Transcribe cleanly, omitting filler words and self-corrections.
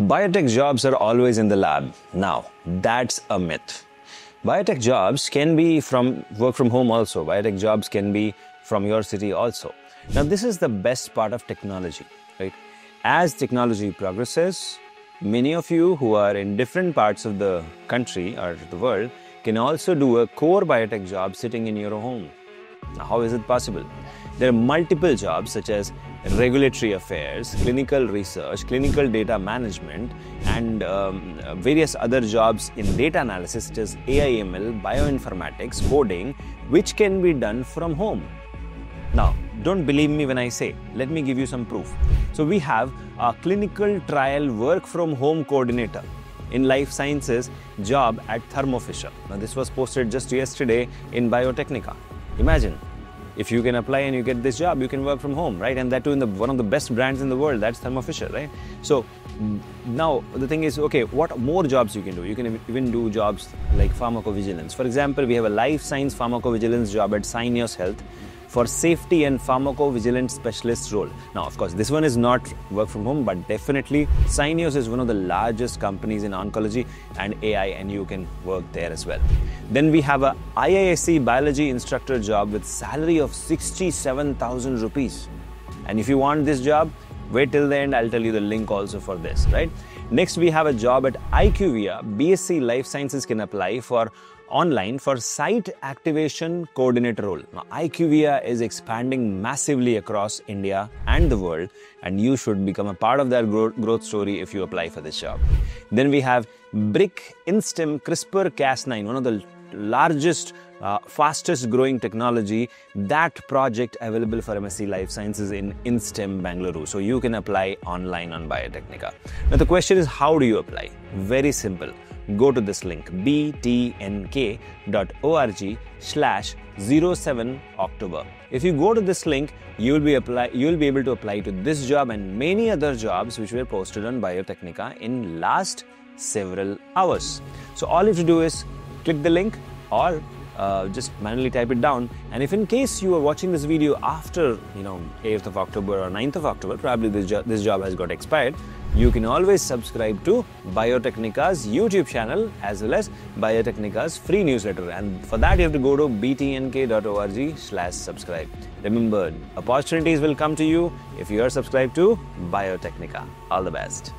Biotech jobs are always in the lab. Now, that's a myth. Biotech jobs can be from work from home also. Biotech jobs can be from your city also. Now, this is the best part of technology, right? As technology progresses, many of you who are in different parts of the country or the world can also do a core biotech job sitting in your home. Now, how is it possible? There are multiple jobs such as regulatory affairs, clinical research, clinical data management, and various other jobs in data analysis such as AI/ML, bioinformatics, coding, which can be done from home. Now, don't believe me when I say, let me give you some proof. So we have a clinical trial work from home coordinator in life sciences job at Thermo Fisher. Now, this was posted just yesterday in Biotecnika. Imagine, if you can apply and you get this job, you can work from home, right? And that too in one of the best brands in the world, that's Thermo Fisher, right? So now the thing is, okay, what more jobs you can do? You can even do jobs like pharmacovigilance. For example, we have a life science pharmacovigilance job at Syneos Health for safety and pharmacovigilance specialist role. Now, of course, this one is not work from home, but definitely Syneos is one of the largest companies in oncology and AI, and you can work there as well. Then we have a IISc biology instructor job with salary of 67,000 rupees. And if you want this job, wait till the end, I'll tell you the link also for this, right? Next, we have a job at IQVIA. BSc Life Sciences can apply for online for site activation coordinator role. Now, IQVIA is expanding massively across India and the world, and you should become a part of that growth story if you apply for this job. Then we have BRIC InSTEM CRISPR Cas9, one of the largest, fastest growing technology, that project available for MSc Life Sciences in InSTEM, Bangalore. So you can apply online on Biotecnika. Now the question is, how do you apply? Very simple. Go to this link, btnk.org/07October. If you go to this link, you will be able to apply to this job and many other jobs which were posted on Biotecnika in last several hours. So all you have to do is click the link or just manually type it down. And if in case you are watching this video after 8th of October or 9th of October, probably this job has got expired, you can always subscribe to Biotecnika's YouTube channel as well as Biotecnika's free newsletter. And for that, you have to go to btnk.org/subscribe. Remember, opportunities will come to you if you are subscribed to Biotecnika. All the best.